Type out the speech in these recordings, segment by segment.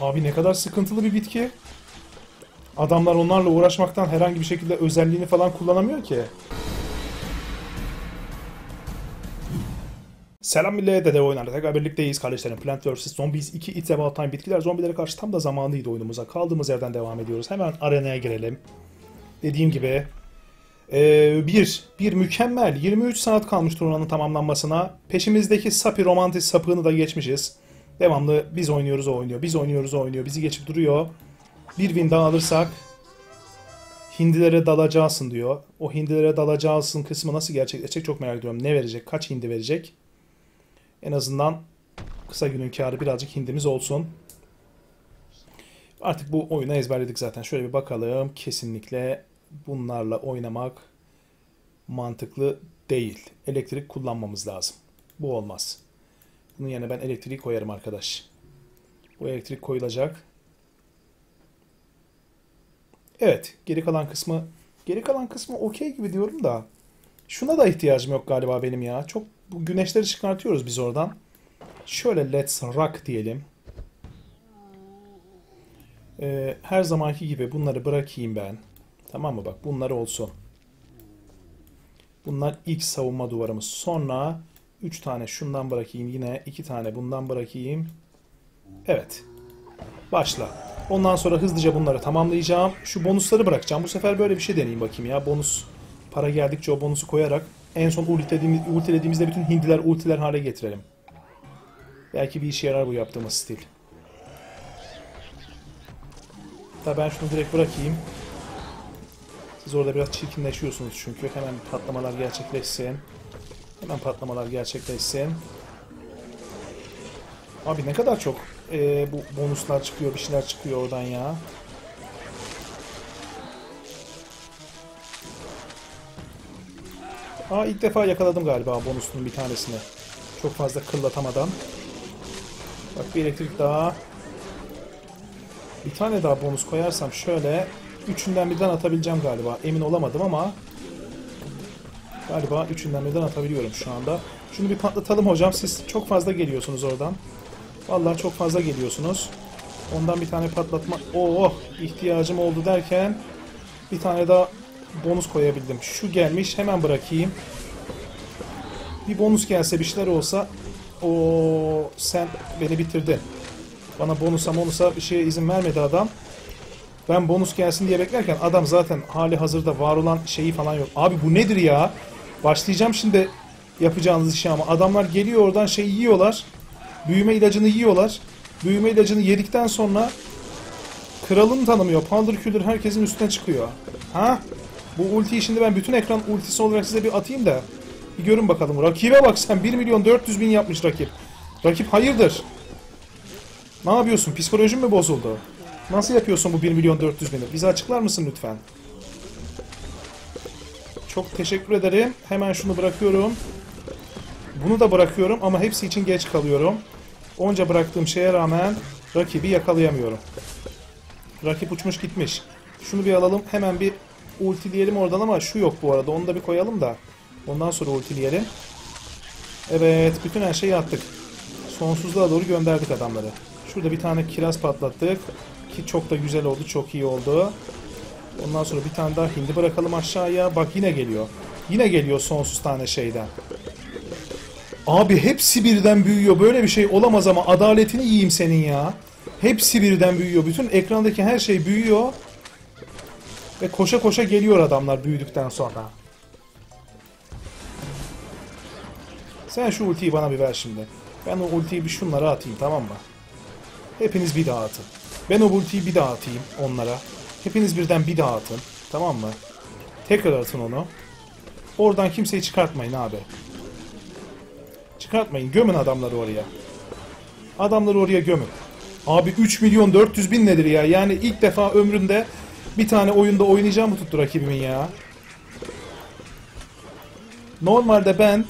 Abi ne kadar sıkıntılı bir bitki. Adamlar onlarla uğraşmaktan herhangi bir şekilde özelliğini falan kullanamıyor ki. Selam millet, Dedeli Oyunlar'da tekrar birlikteyiz kardeşlerim. Plant vs Zombies 2 It's About Time. Bitkiler zombilere karşı tam da zamanıydı oyunumuza. Kaldığımız yerden devam ediyoruz. Hemen arenaya girelim. Dediğim gibi mükemmel 23 saat kalmış turnuvanın tamamlanmasına. Peşimizdeki Sapi romantik sapığını da geçmişiz. Devamlı biz oynuyoruz o oynuyor. Biz oynuyoruz o oynuyor. Bizi geçip duruyor. Bir win daha alırsak hindilere dalacaksın diyor. O hindilere dalacaksın kısmı nasıl gerçekleşecek çok merak ediyorum. Ne verecek? Kaç hindi verecek? En azından kısa günün kârı birazcık hindimiz olsun. Artık bu oyunu ezberledik zaten. Şöyle bir bakalım. Kesinlikle bunlarla oynamak mantıklı değil. Elektrik kullanmamız lazım. Bu olmaz. Bunun yerine ben elektriği koyarım arkadaş. Bu elektrik koyulacak. Evet, geri kalan kısmı okey gibi diyorum da şuna da ihtiyacım yok galiba benim ya. Çok bu güneşleri çıkartıyoruz biz oradan. Şöyle let's rock diyelim. Her zamanki gibi bunları bırakayım ben. Tamam mı? Bak bunları olsun. Bunlar ilk savunma duvarımız. Sonra 3 tane şundan bırakayım. Yine 2 tane bundan bırakayım. Evet. Başla. Ondan sonra hızlıca bunları tamamlayacağım. Şu bonusları bırakacağım. Bu sefer böyle bir şey deneyeyim bakayım ya. Bonus para geldikçe o bonusu koyarak en son ultilediğimizde bütün hindiler ultiler hale getirelim. Belki bir işe yarar bu yaptığımız stil. Hatta ben şunu direkt bırakayım. Siz orada biraz çirkinleşiyorsunuz çünkü. Hemen patlamalar gerçekleşsin. Hemen patlamalar gerçekleşsin. Abi ne kadar çok bu bonuslar çıkıyor, bir şeyler çıkıyor oradan ya. Aa ilk defa yakaladım galiba bonusunun bir tanesini. Çok fazla kıllatamadan. Bak bir elektrik daha. Bir tane daha bonus koyarsam şöyle üçünden birden atabileceğim galiba. Emin olamadım ama galiba üçünden birden atabiliyorum şu anda. Şunu bir patlatalım hocam. Siz çok fazla geliyorsunuz oradan. Vallahi çok fazla geliyorsunuz. Ondan bir tane patlatma... Oh! İhtiyacım oldu derken bir tane daha bonus koyabildim. Şu gelmiş. Hemen bırakayım. Bir bonus gelse bir şeyler olsa... Oo, sen beni bitirdin. Bana bonusa bir şeye izin vermedi adam. Ben bonus gelsin diye beklerken adam zaten hali hazırda var olan şeyi falan yok. Abi bu nedir ya? Başlayacağım şimdi yapacağınız işe ama. Adamlar geliyor oradan şey yiyorlar. Büyüme ilacını yiyorlar. Büyüme ilacını yedikten sonra kralını tanımıyor. Paldır küldür herkesin üstüne çıkıyor. Ha? Bu ultiyi şimdi ben bütün ekran ultisi olarak size bir atayım da bir görün bakalım. Rakibe bak sen. 1.400.000 yapmış rakip. Rakip hayırdır? Ne yapıyorsun? Psikolojin mi bozuldu? Nasıl yapıyorsun bu 1.400.000'i? Bize açıklar mısın lütfen? Çok teşekkür ederim. Hemen şunu bırakıyorum. Bunu da bırakıyorum ama hepsi için geç kalıyorum. Onca bıraktığım şeye rağmen rakibi yakalayamıyorum. Rakip uçmuş gitmiş. Şunu bir alalım. Hemen bir ultileyelim oradan ama şu yok bu arada. Onu da bir koyalım da. Ondan sonra ultileyelim. Evet. Bütün her şeyi attık. Sonsuzluğa doğru gönderdik adamları. Şurada bir tane kiraz patlattık. Ki çok da güzel oldu. Çok iyi oldu. Ondan sonra bir tane daha hindi bırakalım aşağıya. Bak yine geliyor. Yine geliyor sonsuz tane şeyden. Abi hepsi birden büyüyor. Böyle bir şey olamaz ama adaletini yiyeyim senin ya. Hepsi birden büyüyor. Bütün ekrandaki her şey büyüyor. Ve koşa koşa geliyor adamlar büyüdükten sonra. Sen şu ultiyi bana bir ver şimdi. Ben o ultiyi bir şunlara atayım tamam mı? Hepiniz bir daha atın. Ben o ultiyi bir daha atayım onlara. Hepiniz birden bir daha atın. Tamam mı? Tekrar atın onu. Oradan kimseyi çıkartmayın abi. Çıkartmayın. Gömün adamları oraya. Adamları oraya gömün. Abi 3.400.000 nedir ya? Yani ilk defa ömrümde bir tane oyunda oynayacağımı tuttu rakibimin ya. Normalde ben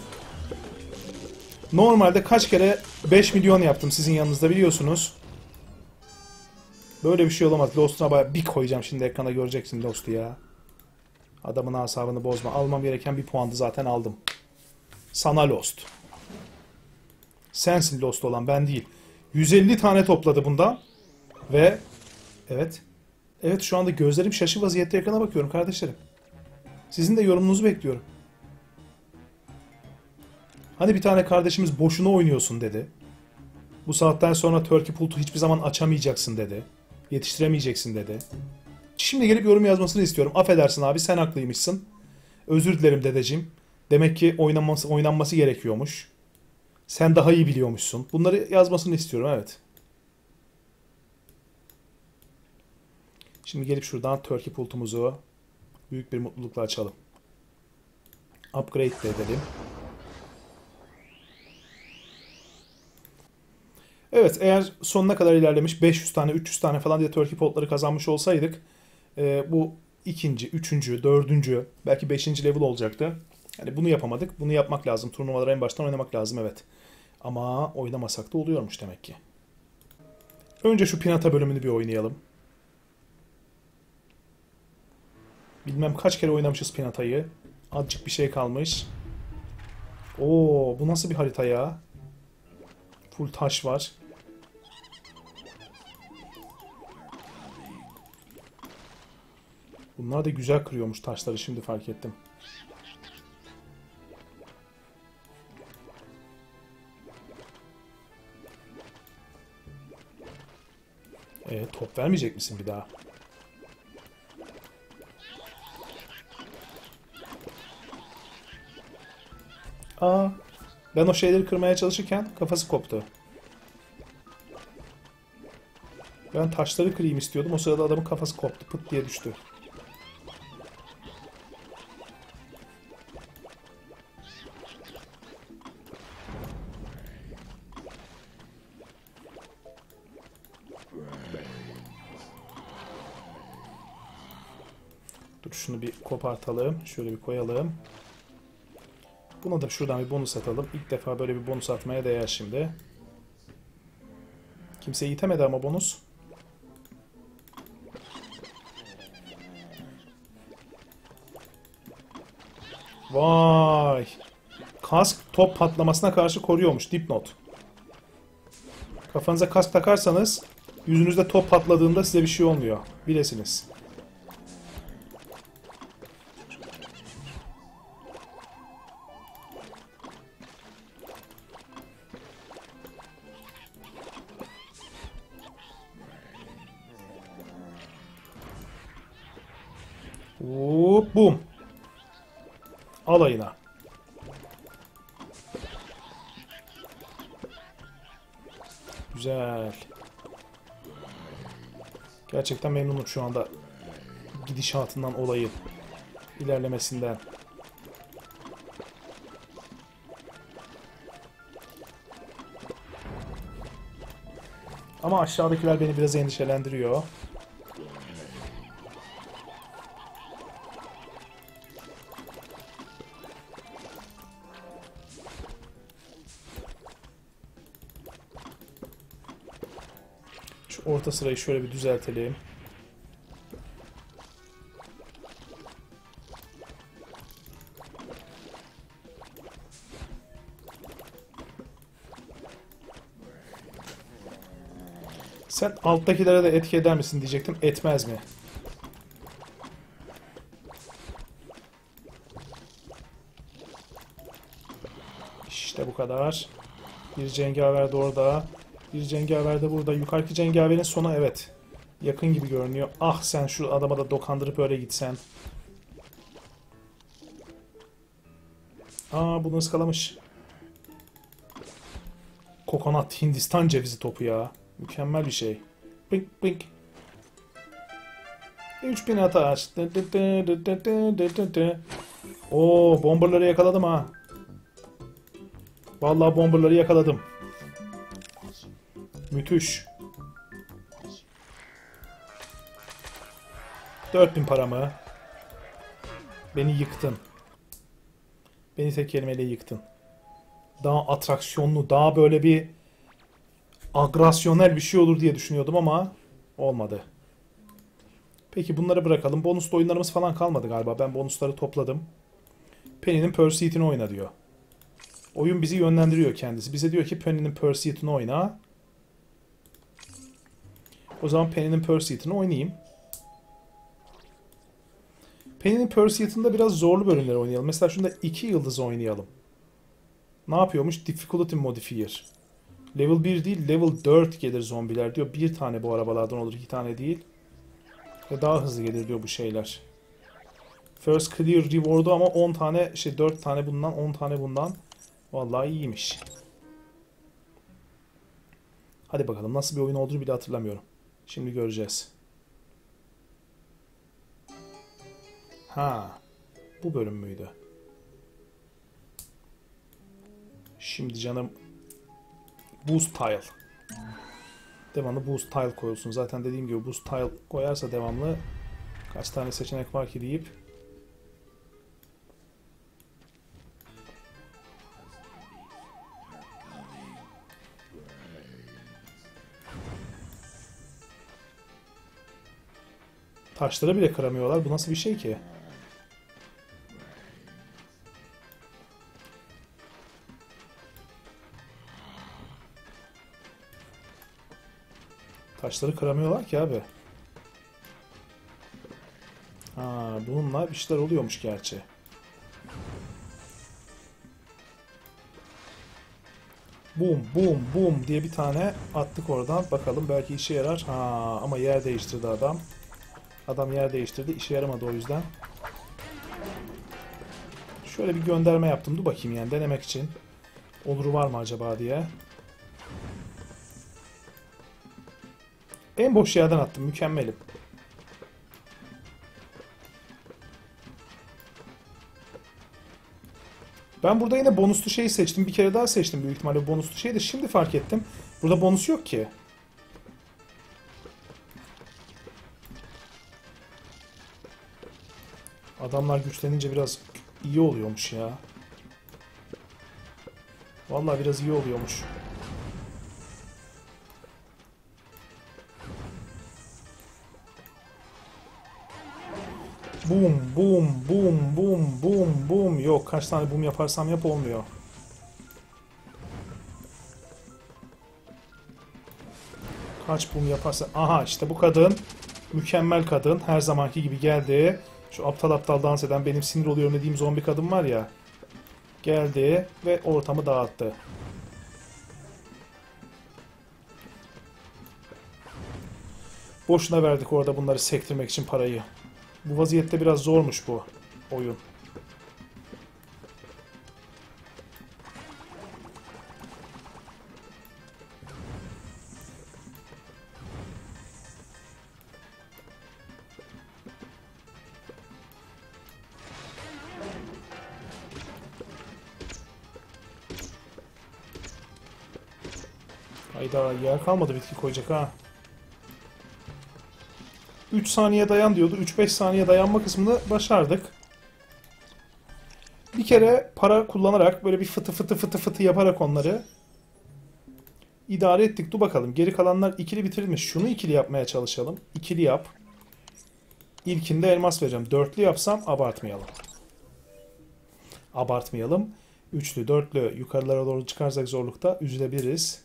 kaç kere 5 milyon yaptım sizin yanınızda biliyorsunuz. Böyle bir şey olamaz. Lost'una bayağı bir koyacağım şimdi ekrana göreceksin Lost'u ya. Adamın asabını bozma. Almam gereken bir puandı zaten aldım. Sana Lost. Sensin Lost olan ben değil. 150 tane topladı bunda. Ve evet. Evet şu anda gözlerim şaşı vaziyette ekrana bakıyorum kardeşlerim. Sizin de yorumunuzu bekliyorum. Hani bir tane kardeşimiz boşuna oynuyorsun dedi. Bu saatten sonra Turkeypult'u hiçbir zaman açamayacaksın dedi. Yetiştiremeyeceksin dedi. Şimdi gelip yorum yazmasını istiyorum. Affedersin abi sen haklıymışsın. Özür dilerim dedeciğim. Demek ki oynanması gerekiyormuş. Sen daha iyi biliyormuşsun. Bunları yazmasını istiyorum evet. Şimdi gelip şuradan Turkeypult'umuzu büyük bir mutlulukla açalım. Upgrade de edelim. Evet eğer sonuna kadar ilerlemiş 500 tane 300 tane falan diye Turkeypult'ları kazanmış olsaydık bu ikinci, üçüncü, dördüncü belki beşinci level olacaktı. Yani bunu yapamadık. Bunu yapmak lazım. Turnuvaları en baştan oynamak lazım evet. Ama oynamasak da oluyormuş demek ki. Önce şu pinata bölümünü bir oynayalım. Bilmem kaç kere oynamışız pinatayı. Azıcık bir şey kalmış. Oo, bu nasıl bir harita ya? Full taş var. Bunlar da güzel kırıyormuş taşları şimdi fark ettim. Top vermeyecek misin bir daha? Aa, ben o şeyleri kırmaya çalışırken kafası koptu. Ben taşları kırayım istiyordum. O sırada adamın kafası koptu. Pıt diye düştü. Dur şunu bir kopartalım. Şöyle bir koyalım. Buna da şuradan bir bonus atalım. İlk defa böyle bir bonus atmaya değer şimdi. Kimseyi itemedi ama bonus. Vay! Kask top patlamasına karşı koruyormuş. Dipnot. Kafanıza kask takarsanız yüzünüzde top patladığında size bir şey olmuyor. Bilesiniz. Bum. Alayına. Güzel. Gerçekten memnunum şu anda gidişatından olayın ilerlemesinden. Ama aşağıdakiler beni biraz endişelendiriyor. Orta sırayı şöyle bir düzeltelim. Sen alttakilere de etki eder misin diyecektim. Etmez mi? İşte bu kadar. Bir cengaver de orada. Bir cengaver de burada. Yukarıki cengaverin sonu evet. Yakın gibi görünüyor. Ah sen şu adama da dokandırıp öyle gitsen. Aa bunu ıskalamış. Kokonat Hindistan cevizi topu ya. Mükemmel bir şey. Bink bink. 3000 atar. Oo bomberları yakaladım ha. Vallahi bomberları yakaladım. Müthiş. 4000 paramı. Beni yıktın. Beni tek kelimeyle yıktın. Daha atraksiyonlu, daha böyle bir agresyonel bir şey olur diye düşünüyordum ama olmadı. Peki bunları bırakalım. Bonuslu oyunlarımız falan kalmadı galiba. Ben bonusları topladım. Penny'nin Pursuit'ini oyna diyor. Oyun bizi yönlendiriyor kendisi. Bize diyor ki Penny'nin Pursuit'ini oyna. O zaman Penny'nin Pursuit'ini oynayayım. Penny'nin Pursuit'ında biraz zorlu bölümleri oynayalım. Mesela şunda 2 yıldız oynayalım. Ne yapıyormuş? Difficulty Modifier. Level 1 değil, level 4 gelir zombiler diyor. Bir tane bu arabalardan olur, 2 tane değil. Ve daha hızlı gelir diyor bu şeyler. First Clear Reward'u ama 10 tane, 4 tane bundan, 10 tane bundan. Vallahi iyiymiş. Hadi bakalım, nasıl bir oyun olduğunu bile hatırlamıyorum. Şimdi göreceğiz. Ha, bu bölüm müydü? Şimdi canım, Boost Tile. Devamlı Boost Tile koyulsun. Zaten dediğim gibi Boost Tile koyarsa devamlı kaç tane seçenek var ki deyip. Taşları bile kıramıyorlar. Bu nasıl bir şey ki? Taşları kıramıyorlar ki abi. Ha, bununla bir şeyler oluyormuş gerçi. Boom boom boom diye bir tane attık oradan. Bakalım belki işe yarar. Ha, ama yer değiştirdi adam. Adam yer değiştirdi. İşe yaramadı o yüzden. Şöyle bir gönderme yaptım. Dur bakayım yani denemek için. Oluru var mı acaba diye. En boş yerden attım. Mükemmelim. Ben burada yine bonuslu şey seçtim. Bir kere daha seçtim büyük ihtimalle bonuslu şeyi de. Şimdi fark ettim. Burada bonus yok ki. Adamlar güçlenince biraz iyi oluyormuş ya. Vallahi biraz iyi oluyormuş. Boom, boom, boom, boom, boom, boom. Yok, kaç tane boom yaparsam yap olmuyor. Kaç boom yaparsa... Aha işte bu kadın. Mükemmel kadın. Her zamanki gibi geldi. Şu aptal aptal dans eden, benim sinir oluyorum dediğim zombi kadın var ya. Geldi ve ortamı dağıttı. Boşuna verdik orada bunları sektirmek için parayı. Bu vaziyette biraz zormuş bu oyun. Hayda, yer kalmadı bitki koyacak ha. 3 saniye dayan diyordu. 3-5 saniye dayanma kısmını başardık. Bir kere para kullanarak böyle bir fıtı fıtı fıtı fıtı yaparak onları idare ettik. Dur bakalım. Geri kalanlar ikili bitirilmiş. Şunu ikili yapmaya çalışalım. İkili yap. İlkinde elmas vereceğim. Dörtlü yapsam abartmayalım. Abartmayalım. Üçlü, dörtlü yukarılara doğru çıkarsak zorlukta üzülebiliriz.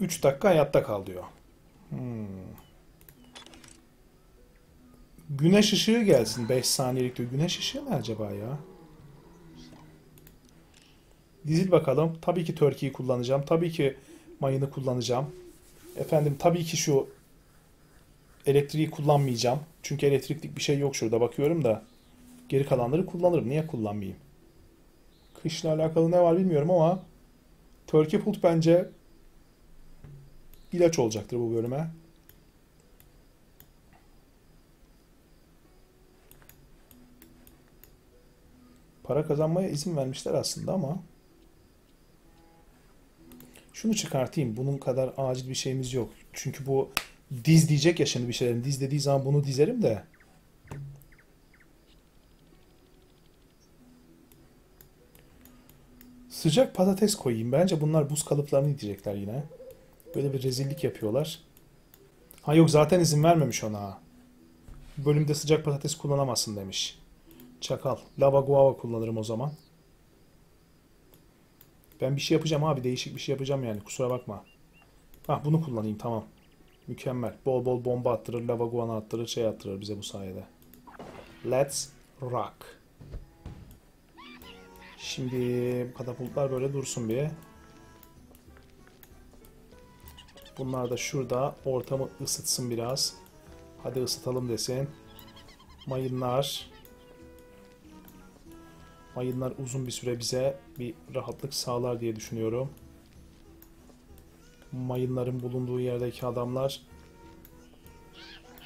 Üç dakika hayatta kal diyor. Güneş ışığı gelsin 5 saniyelik diyor. Güneş ışığı ne acaba ya? Dizil bakalım. Tabii ki Turkey'yi kullanacağım. Tabii ki mayını kullanacağım. Efendim tabii ki şu elektriği kullanmayacağım. Çünkü elektriklik bir şey yok şurada bakıyorum da. Geri kalanları kullanırım. Niye kullanmayayım? Kışla alakalı ne var bilmiyorum ama Turkeypult bence İlaç olacaktır bu bölüme. Para kazanmaya izin vermişler aslında ama şunu çıkartayım. Bunun kadar acil bir şeyimiz yok. Çünkü bu diz diyecek ya şimdi bir şeylerin. Diz dediği zaman bunu dizerim de. Sıcak patates koyayım. Bence bunlar buz kalıplarını yiyecekler yine. Böyle bir rezillik yapıyorlar. Ha yok zaten izin vermemiş ona. Bölümde sıcak patates kullanamazsın demiş. Çakal. Lava Guava kullanırım o zaman. Ben bir şey yapacağım abi. Değişik bir şey yapacağım yani. Kusura bakma. Hah, bunu kullanayım. Tamam. Mükemmel. Bol bol bomba attırır. Lava guana attırır. Şey attırır bize bu sayede. Let's rock. Şimdi katapultlar böyle dursun bir. Bunlar da şurada ortamı ısıtsın biraz. Hadi ısıtalım desin. Mayınlar. Mayınlar uzun bir süre bize bir rahatlık sağlar diye düşünüyorum. Mayınların bulunduğu yerdeki adamlar,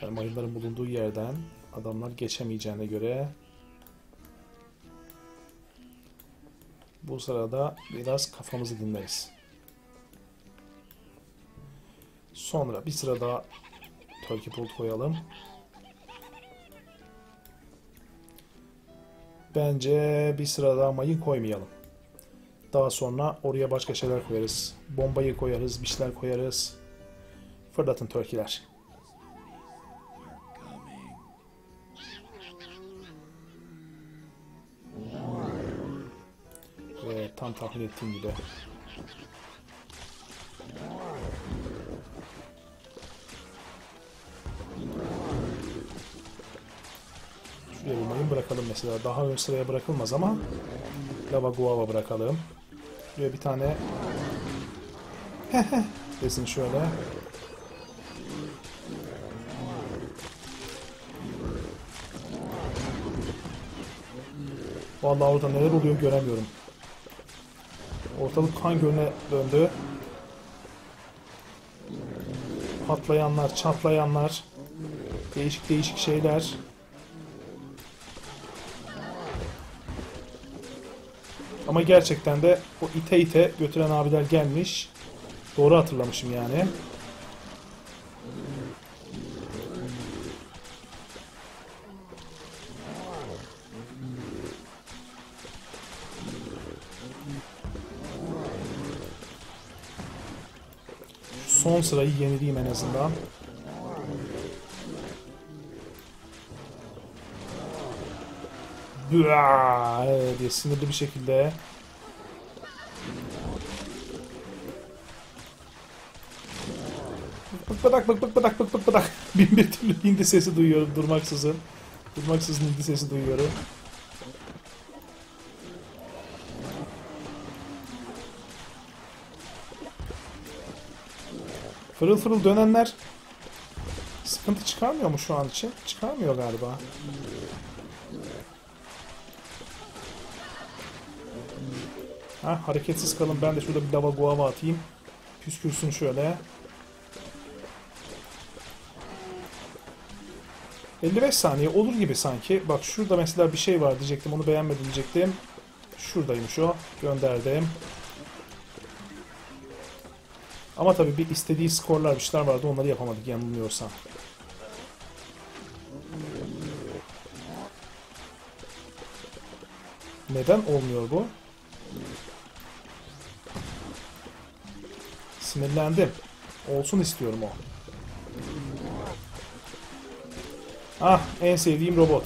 yani mayınların bulunduğu yerden adamlar geçemeyeceğine göre bu sırada biraz kafamızı dinleriz. Sonra bir sıra daha Turkeypult koyalım. Bence bir sıra daha mayın koymayalım. Daha sonra oraya başka şeyler koyarız. Bombayı koyarız, bir şeyler koyarız. Fırlatın Turkeyler. Ve tam tahmin ettiğim gibi. Şuraya bir mayın bırakalım mesela. Daha ön sıraya bırakılmaz ama lava guava bırakalım. Şuraya bir tane desin şöyle. Vallahi orada neler oluyor göremiyorum. Ortalık kan gölüne döndü. Patlayanlar, çatlayanlar, değişik değişik şeyler. Ama gerçekten de o ite götüren abiler gelmiş. Doğru hatırlamışım yani. Son sırayı yenileyim en azından. Diye sinirli bir şekilde. Bık bıdak bık bık bıdak bık bık bıdak. Bin bir türlü hindi sesi duyuyorum durmaksızın. Durmaksızın hindi sesi duyuyorum. Fırıl fırıl dönenler sıkıntı çıkarmıyor mu şu an için? Çıkarmıyor galiba. Ha, hareketsiz kalın. Ben de şurada bir lava guava atayım. Püskürsün şöyle. 55 saniye olur gibi sanki. Bak şurada mesela bir şey var diyecektim. Onu beğenmedim diyecektim. Şuradaymış o. Gönderdim. Ama tabii bir istediği skorlar bir şeyler vardı. Onları yapamadık yanılmıyorsam. Neden olmuyor bu? Sinirlendim. Olsun istiyorum o. Ah, en sevdiğim robot.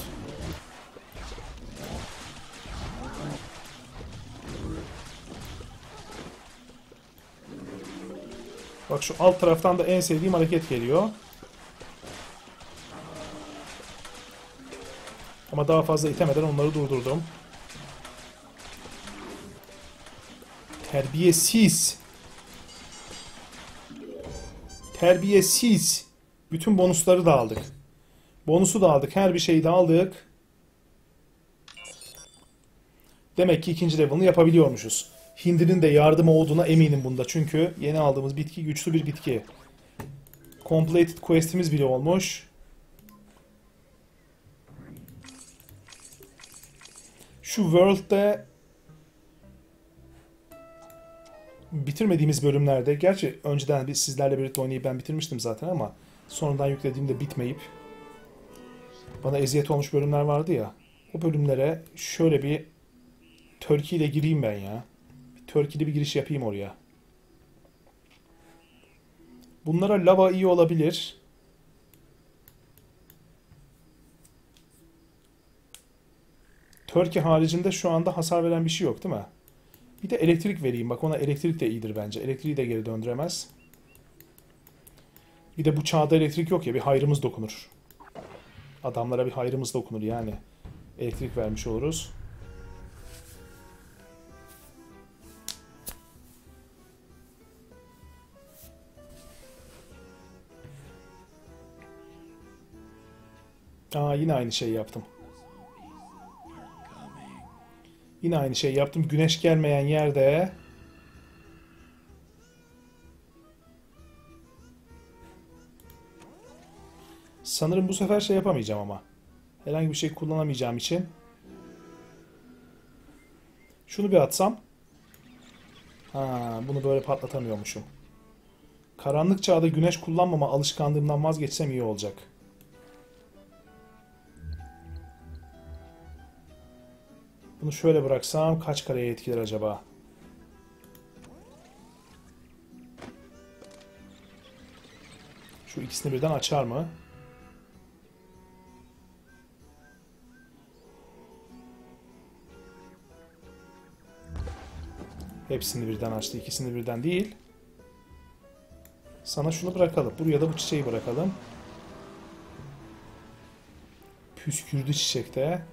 Bak şu alt taraftan da en sevdiğim hareket geliyor. Ama daha fazla itemeden onları durdurdum. Terbiyesiz. Terbiyesiz. Bütün bonusları da aldık. Bonusu da aldık. Her bir şeyi de aldık. Demek ki ikinci level'ını yapabiliyormuşuz. Hindinin de yardımı olduğuna eminim bunda. Çünkü yeni aldığımız bitki güçlü bir bitki. Completed quest'imiz bile olmuş. Şu world'de bitirmediğimiz bölümlerde, gerçi önceden biz sizlerle birlikte oynayıp ben bitirmiştim zaten ama sonradan yüklediğimde bitmeyip bana eziyet olmuş bölümler vardı ya, o bölümlere şöyle bir Turkey ile gireyim ben ya. Turkey'li bir giriş yapayım oraya. Bunlara lava iyi olabilir. Turkey haricinde şu anda hasar veren bir şey yok değil mi? Bir de elektrik vereyim. Bak ona elektrik de iyidir bence. Elektriği de geri döndüremez. Bir de bu çağda elektrik yok ya. Bir hayrımız dokunur. Adamlara bir hayrımız dokunur yani. Elektrik vermiş oluruz. Aa, yine aynı şey yaptım. Yine aynı şey yaptım. Güneş gelmeyen yerde... Sanırım bu sefer şey yapamayacağım ama. Herhangi bir şey kullanamayacağım için. Şunu bir atsam. Ha, bunu böyle patlatamıyormuşum. Karanlık çağda güneş kullanmama alışkanlığımdan vazgeçsem iyi olacak. Bunu şöyle bıraksam kaç kareye etkiler acaba? Şu ikisini birden açar mı? Hepsini birden açtı. İkisini birden değil. Sana şunu bırakalım. Buraya da bu çiçeği bırakalım. Püskürdü çiçekte.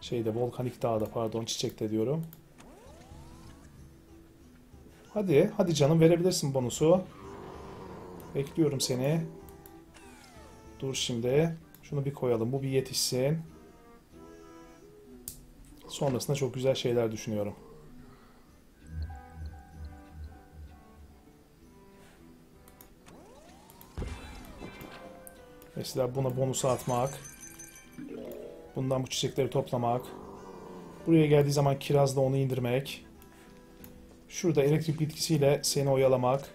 Şeyde, volkanik dağda, pardon, çiçekte diyorum. Hadi, hadi canım, verebilirsin bonusu. Bekliyorum seni. Dur şimdi. Şunu bir koyalım. Bu bir yetişsin. Sonrasında çok güzel şeyler düşünüyorum. Mesela buna bonusu atmak. Bundan bu çiçekleri toplamak. Buraya geldiği zaman kirazla onu indirmek. Şurada elektrik bitkisiyle seni oyalamak.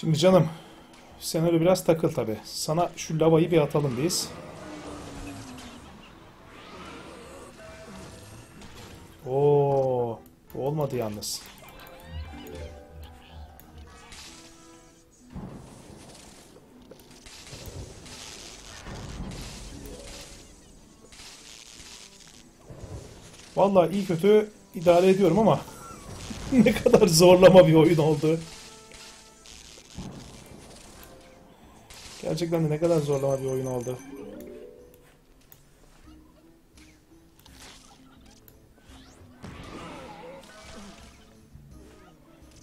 Şimdi canım, sen öyle biraz takıl tabi. Sana şu lavayı bir atalım biz. Oo, olmadı yalnız. Vallahi iyi kötü idare ediyorum ama ne kadar zorlama bir oyun oldu. Gerçekten de ne kadar zorlama bir oyun oldu.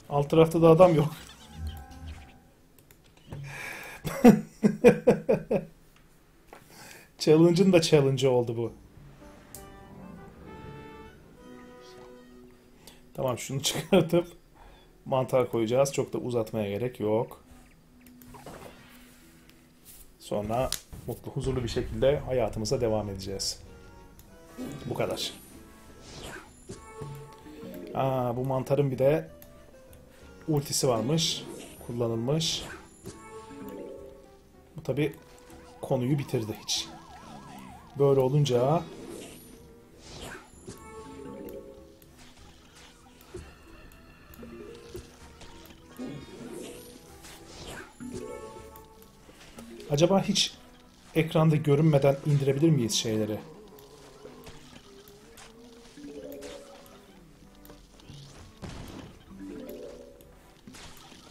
Alt tarafta da adam yok. Challenge'ın da challenge'ı oldu bu. Tamam, şunu çıkartıp mantar koyacağız. Çok da uzatmaya gerek yok. Sonra mutlu, huzurlu bir şekilde hayatımıza devam edeceğiz. Bu kadar. Aa, bu mantarın bir de ultisi varmış. Kullanılmış. Bu tabi konuyu bitirdi hiç. Böyle olunca... Acaba hiç ekranda görünmeden indirebilir miyiz şeyleri?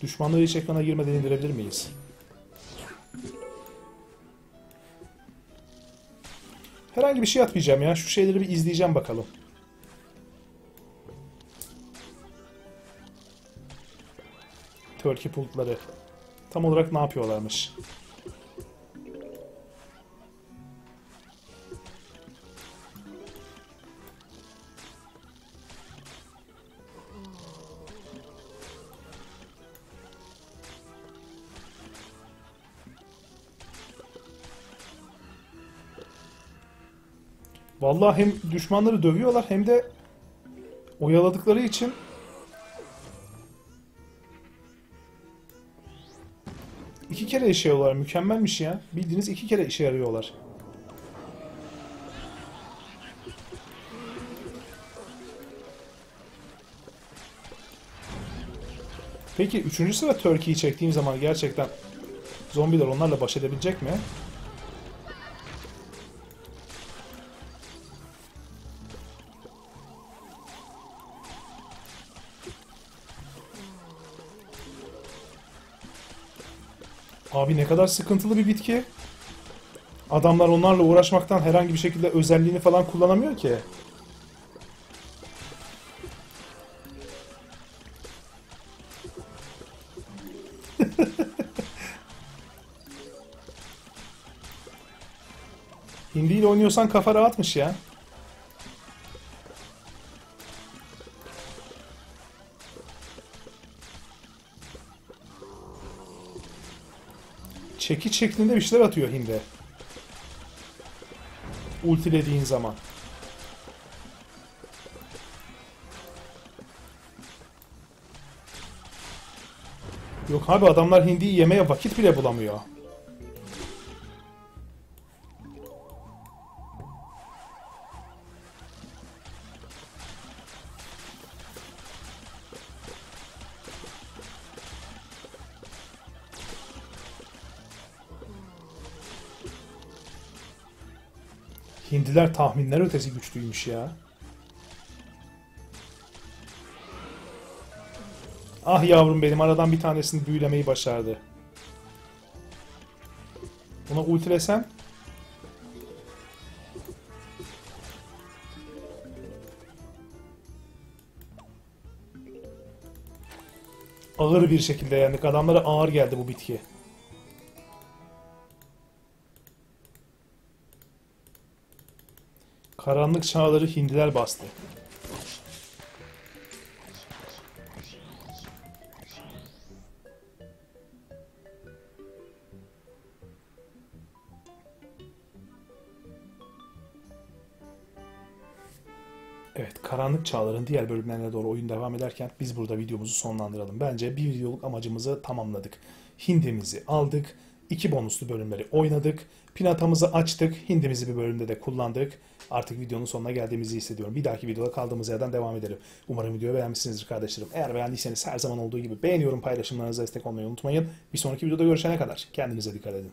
Düşmanları hiç ekrana girmeden indirebilir miyiz? Herhangi bir şey atmayacağım ya. Şu şeyleri bir izleyeceğim bakalım. Turkeypultları. Tam olarak ne yapıyorlarmış? Vallahi hem düşmanları dövüyorlar hem de oyaladıkları için iki iki kere işe yarıyorlar. Mükemmelmiş ya. Bildiğiniz iki kere işe yarıyorlar. Peki 3. sıra Turkey'yi çektiğim zaman gerçekten zombiler onlarla baş edebilecek mi? Abi ne kadar sıkıntılı bir bitki. Adamlar onlarla uğraşmaktan herhangi bir şekilde özelliğini falan kullanamıyor ki. Hindiyle oynuyorsan kafa rahatmış ya. Çekiç şeklinde bir şeyler atıyor hindi. Ultilediğin zaman. Yok abi adamlar hindiyi yemeye vakit bile bulamıyor. Hindiler tahminler ötesi güçlüymüş ya. Ah yavrum benim, aradan bir tanesini büyülemeyi başardı. Buna ultilesen. Ağır bir şekilde yendik. Adamlara ağır geldi bu bitki. Karanlık çağları hindiler bastı. Evet, karanlık çağların diğer bölümlerine doğru oyun devam ederken biz burada videomuzu sonlandıralım. Bence bir videoluk amacımızı tamamladık. Hindimizi aldık, 2 bonuslu bölümleri oynadık, pinatamızı açtık, hindimizi bir bölümde de kullandık. Artık videonun sonuna geldiğimizi hissediyorum. Bir dahaki videoda kaldığımız yerden devam edelim. Umarım videoyu beğenmişsinizdir kardeşlerim. Eğer beğendiyseniz her zaman olduğu gibi beğeniyorum, paylaşımlarınıza destek olmayı unutmayın. Bir sonraki videoda görüşene kadar kendinize dikkat edin.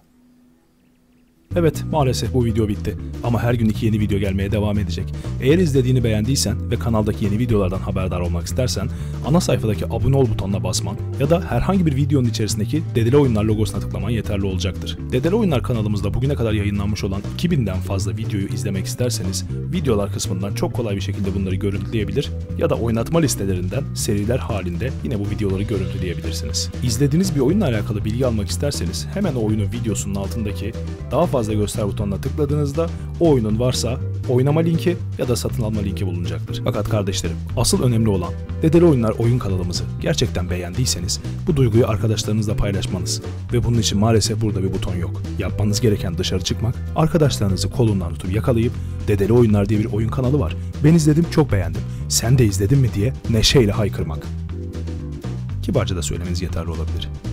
Evet, maalesef bu video bitti. Ama her gün 2 yeni video gelmeye devam edecek. Eğer izlediğini beğendiysen ve kanaldaki yeni videolardan haberdar olmak istersen ana sayfadaki abone ol butonuna basman ya da herhangi bir videonun içerisindeki Dedeli Oyunlar logosuna tıklaman yeterli olacaktır. Dedeli Oyunlar kanalımızda bugüne kadar yayınlanmış olan 2000'den fazla videoyu izlemek isterseniz videolar kısmından çok kolay bir şekilde bunları görüntüleyebilir ya da oynatma listelerinden seriler halinde yine bu videoları görüntüleyebilirsiniz. İzlediğiniz bir oyunla alakalı bilgi almak isterseniz hemen o oyunun videosunun altındaki daha fazla göster butonuna tıkladığınızda o oyunun varsa oynama linki ya da satın alma linki bulunacaktır. Fakat kardeşlerim, asıl önemli olan Dedeli Oyunlar oyun kanalımızı gerçekten beğendiyseniz bu duyguyu arkadaşlarınızla paylaşmanız ve bunun için maalesef burada bir buton yok. Yapmanız gereken dışarı çıkmak, arkadaşlarınızı kolundan tutup yakalayıp Dedeli Oyunlar diye bir oyun kanalı var. Ben izledim, çok beğendim. Sen de izledin mi diye neşeyle haykırmak. Kibarca da söylemeniz yeterli olabilir.